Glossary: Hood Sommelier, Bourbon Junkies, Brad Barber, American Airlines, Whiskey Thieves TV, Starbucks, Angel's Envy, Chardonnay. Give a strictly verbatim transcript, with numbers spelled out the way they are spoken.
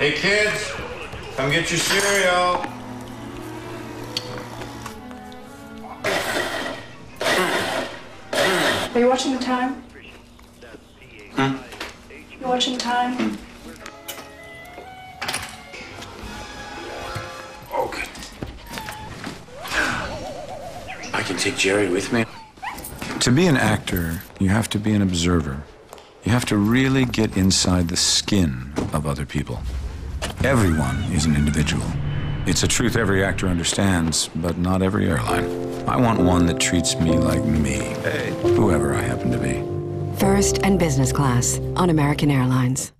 Hey kids, come get your cereal. Are you watching the time? Huh? You watching the time? Okay. I can take Jerry with me. To be an actor, you have to be an observer. You have to really get inside the skin of other people. Everyone is an individual. It's a truth every actor understands, but not every airline. I want one that treats me like me, whoever I happen to be. First and business class on American Airlines.